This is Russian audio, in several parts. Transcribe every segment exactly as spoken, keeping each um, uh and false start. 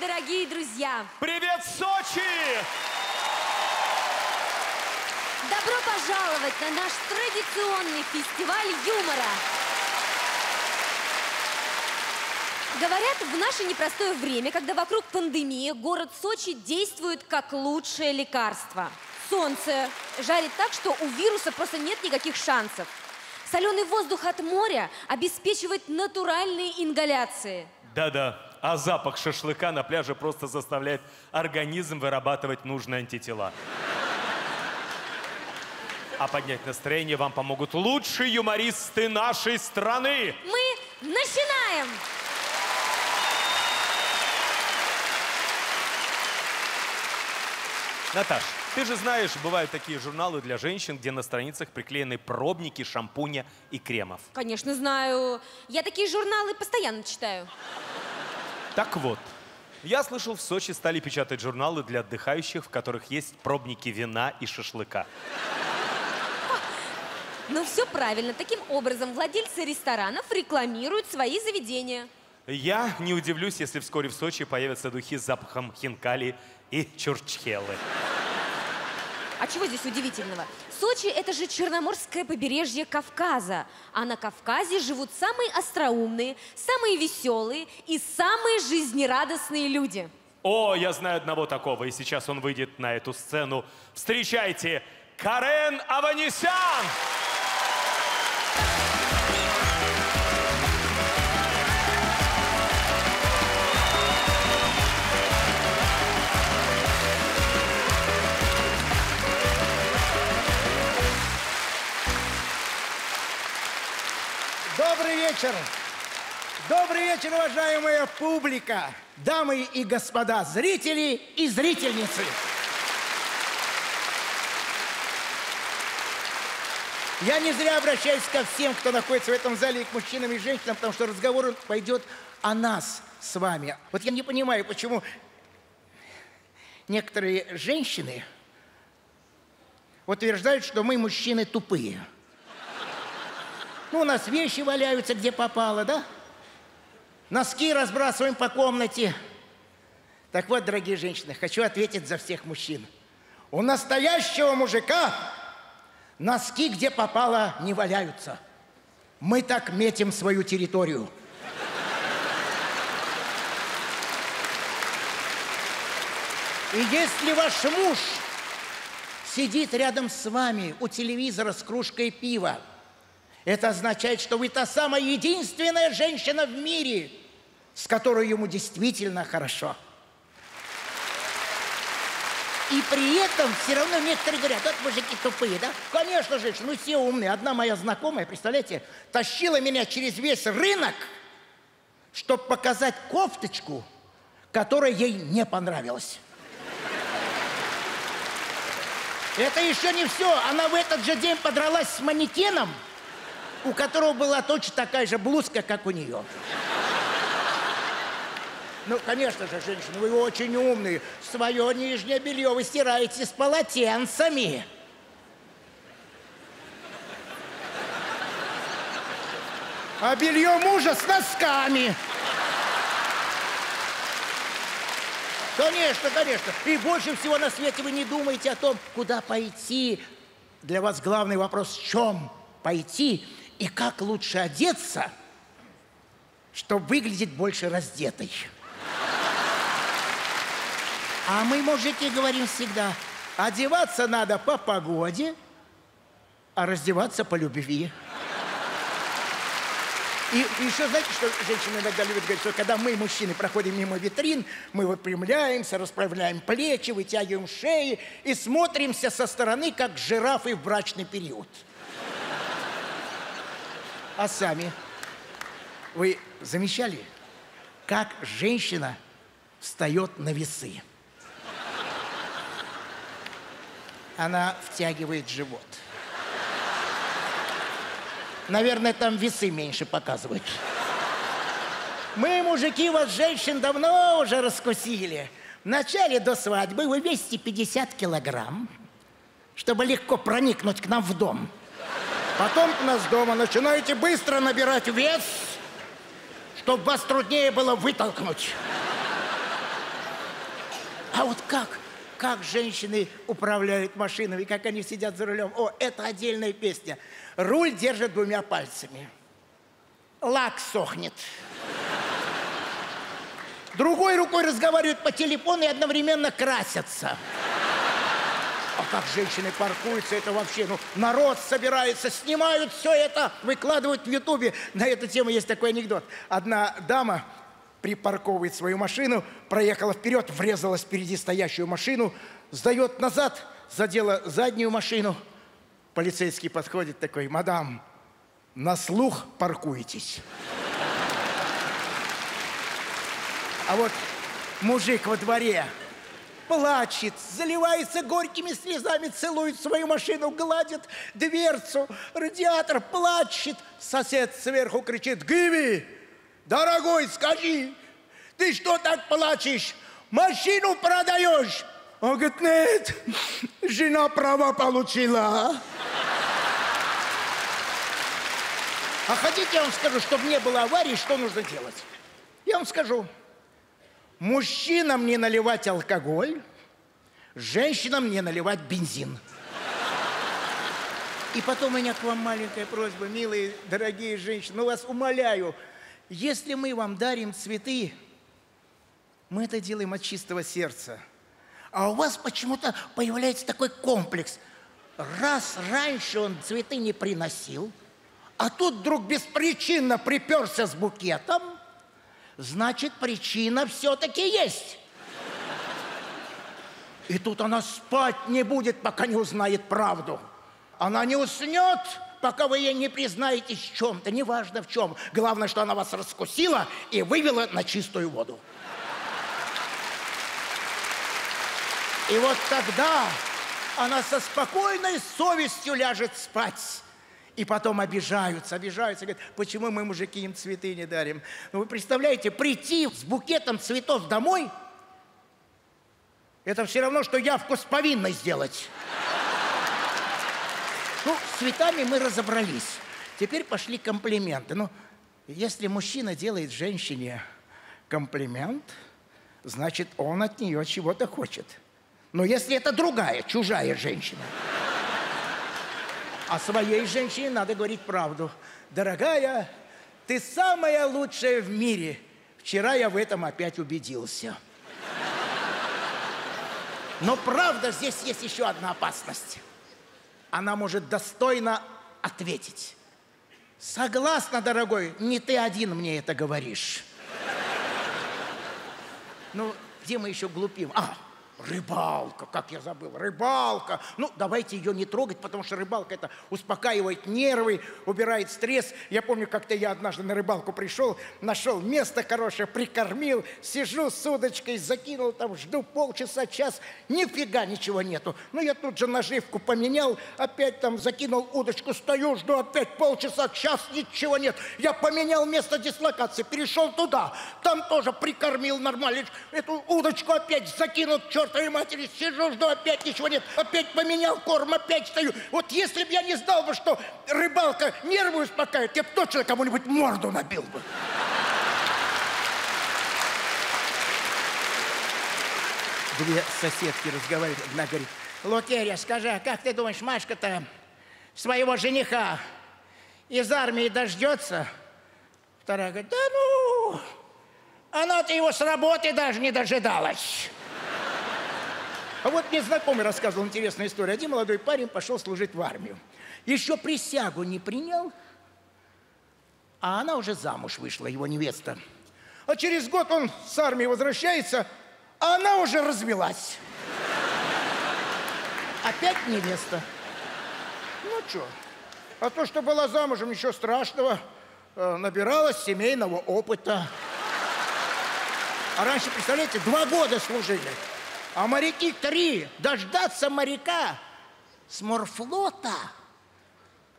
дорогие друзья! Привет, Сочи! Добро пожаловать на наш традиционный фестиваль юмора! Говорят, в наше непростое время, когда вокруг пандемии, город Сочи действует как лучшее лекарство. Солнце жарит так, что у вируса просто нет никаких шансов. Соленый воздух от моря обеспечивает натуральные ингаляции. Да-да, а запах шашлыка на пляже просто заставляет организм вырабатывать нужные антитела. А поднять настроение вам помогут лучшие юмористы нашей страны. Мы начинаем! Наташ, ты же знаешь, бывают такие журналы для женщин, где на страницах приклеены пробники шампуня и кремов. Конечно, знаю. Я такие журналы постоянно читаю. Так вот, я слышал, в Сочи стали печатать журналы для отдыхающих, в которых есть пробники вина и шашлыка. Ну все правильно. Таким образом, владельцы ресторанов рекламируют свои заведения. Я не удивлюсь, если вскоре в Сочи появятся духи с запахом хинкали и чурчхелы. А чего здесь удивительного? Сочи — это же Черноморское побережье Кавказа. А на Кавказе живут самые остроумные, самые веселые и самые жизнерадостные люди. О, я знаю одного такого, и сейчас он выйдет на эту сцену. Встречайте, Карен Аванесян! Добрый вечер! Добрый вечер, уважаемая публика, дамы и господа, зрители и зрительницы! Я не зря обращаюсь ко всем, кто находится в этом зале, и к мужчинам, и женщинам, потому что разговор пойдет о нас с вами. Вот я не понимаю, почему некоторые женщины утверждают, что мы, мужчины, тупые. Ну, у нас вещи валяются, где попало, да? Носки разбрасываем по комнате. Так вот, дорогие женщины, хочу ответить за всех мужчин. У настоящего мужика носки, где попало, не валяются. Мы так метим свою территорию. И если ваш муж сидит рядом с вами у телевизора с кружкой пива, это означает, что вы та самая единственная женщина в мире, с которой ему действительно хорошо. И при этом все равно некоторые говорят, вот мужики тупые, да? Конечно, женщины, ну все умные. Одна моя знакомая, представляете, тащила меня через весь рынок, чтобы показать кофточку, которая ей не понравилась. Это еще не все. Она в этот же день подралась с манекеном, у которого была точно такая же блузка, как у нее. Ну, конечно же, женщины, вы очень умные. Свое нижнее белье вы стираете с полотенцами. А белье мужа с носками. Конечно, конечно. И больше всего на свете вы не думаете о том, куда пойти. Для вас главный вопрос в чем пойти. И как лучше одеться, чтобы выглядеть больше раздетой. А мы, мужики, говорим всегда, одеваться надо по погоде, а раздеваться по любви. И еще знаете, что женщины иногда любят говорить, что когда мы, мужчины, проходим мимо витрин, мы выпрямляемся, расправляем плечи, вытягиваем шеи и смотримся со стороны, как жирафы в брачный период. А сами, вы замечали, как женщина встает на весы? Она втягивает живот. Наверное, там весы меньше показывают. Мы, мужики, вас, женщин, давно уже раскусили. Вначале до свадьбы вы весите пятьдесят килограмм, чтобы легко проникнуть к нам в дом. Потом у нас дома начинаете быстро набирать вес, чтобы вас труднее было вытолкнуть. А вот как, как женщины управляют машинами, как они сидят за рулем. О, это отдельная песня. Руль держит двумя пальцами. Лак сохнет. Другой рукой разговаривают по телефону и одновременно красятся. А как женщины паркуются, это вообще, ну, народ собирается, снимают все это, выкладывают в Ютубе. На эту тему есть такой анекдот. Одна дама припарковывает свою машину, проехала вперед, врезалась впереди стоящую машину, сдает назад, задела заднюю машину. Полицейский подходит такой: мадам, на слух паркуетесь. А вот мужик во дворе плачет, заливается горькими слезами, целует свою машину, гладит дверцу, радиатор, плачет. Сосед сверху кричит: Гиви, дорогой, скажи, ты что так плачешь? Машину продаешь? Он говорит: нет, жена права получила. А хотите, я вам скажу, чтобы не было аварии, что нужно делать? Я вам скажу. Мужчинам не наливать алкоголь, женщинам не наливать бензин. И потом у меня к вам маленькая просьба, милые, дорогие женщины, ну вас умоляю, если мы вам дарим цветы, мы это делаем от чистого сердца. А у вас почему-то появляется такой комплекс. Раз раньше он цветы не приносил, а тут вдруг беспричинно приперся с букетом, значит, причина все-таки есть. И тут она спать не будет, пока не узнает правду. Она не уснет, пока вы ей не признаетесь в чем-то, неважно в чем. Главное, что она вас раскусила и вывела на чистую воду. И вот тогда она со спокойной совестью ляжет спать. И потом обижаются, обижаются, говорят: почему мы, мужики, им цветы не дарим? Ну, вы представляете, прийти с букетом цветов домой, это все равно, что явку с повинной сделать. Ну, с цветами мы разобрались. Теперь пошли комплименты. Ну, если мужчина делает женщине комплимент, значит, он от нее чего-то хочет. Но если это другая, чужая женщина... А своей женщине надо говорить правду. Дорогая, ты самая лучшая в мире. Вчера я в этом опять убедился. Но правда, здесь есть еще одна опасность. Она может достойно ответить. Согласна, дорогой, не ты один мне это говоришь. Ну, где мы еще глупим? А! Рыбалка, как я забыл, рыбалка. Ну, давайте ее не трогать, потому что рыбалка это успокаивает нервы, убирает стресс. Я помню, как-то я однажды на рыбалку пришел, нашел место хорошее, прикормил, сижу с удочкой, закинул там, жду полчаса, час, нифига ничего нету. Ну, я тут же наживку поменял, опять там закинул удочку, стою, жду опять полчаса, час, ничего нет. Я поменял место дислокации, перешел туда, там тоже прикормил нормально, эту удочку опять закинул, черт. Твоей матери, сижу, жду, опять ничего нет, опять поменял корм, опять стою. Вот если бы я не знал бы, что рыбалка нервы успокаивает, я бы точно кому-нибудь морду набил бы. Две соседки разговаривают, одна говорит: Лукерия, скажи, а как ты думаешь, Машка-то своего жениха из армии дождется? Вторая говорит: да ну, она-то его с работы даже не дожидалась. А вот мне знакомый рассказывал интересную историю. Один молодой парень пошел служить в армию. Еще присягу не принял, а она уже замуж вышла, его невеста. А через год он с армии возвращается, а она уже развелась. Опять невеста. Ну что, а то, что была замужем, ничего страшного, набиралась семейного опыта. А раньше, представляете, два года служили. А моряки три, дождаться моряка с морфлота.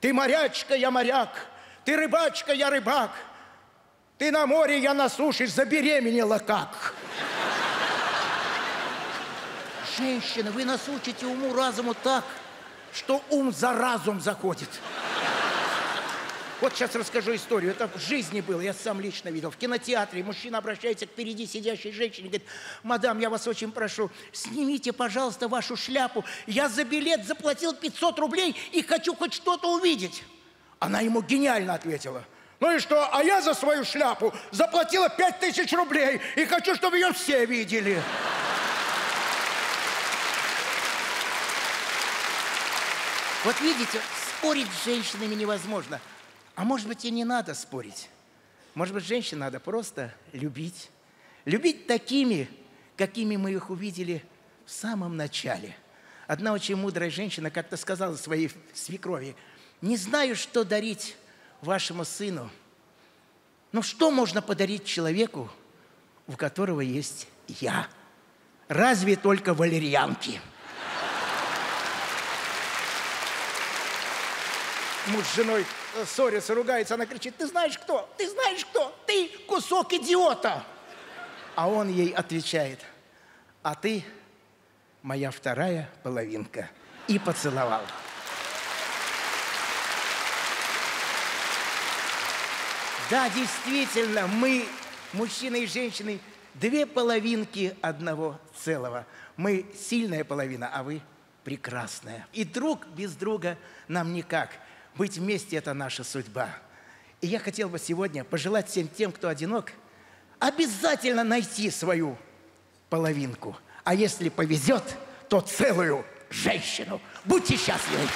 Ты морячка, я моряк, ты рыбачка, я рыбак, ты на море, я на суше, забеременела как. Женщины, вы нас учите уму-разуму так, что ум за разум заходит. Вот сейчас расскажу историю. Это в жизни было, я сам лично видел. В кинотеатре мужчина обращается к впереди сидящей женщине, говорит: мадам, я вас очень прошу, снимите, пожалуйста, вашу шляпу. Я за билет заплатил пятьсот рублей и хочу хоть что-то увидеть. Она ему гениально ответила: ну и что, а я за свою шляпу заплатила пять тысяч рублей и хочу, чтобы ее все видели. Вот видите, спорить с женщинами невозможно. А может быть, и не надо спорить. Может быть, женщин надо просто любить. Любить такими, какими мы их увидели в самом начале. Одна очень мудрая женщина как-то сказала своей свекрови: не знаю, что дарить вашему сыну. Но что можно подарить человеку, у которого есть я? Разве только валерьянки. Муж с женой ссорится, ругается, она кричит: ты знаешь кто? Ты знаешь кто? Ты кусок идиота! А он ей отвечает: а ты моя вторая половинка. И поцеловал. Да, действительно, мы, мужчины и женщины, две половинки одного целого. Мы сильная половина, а вы прекрасная. И друг без друга нам никак. Быть вместе – это наша судьба. И я хотел бы сегодня пожелать всем тем, кто одинок, обязательно найти свою половинку. А если повезет, то целую женщину. Будьте счастливы!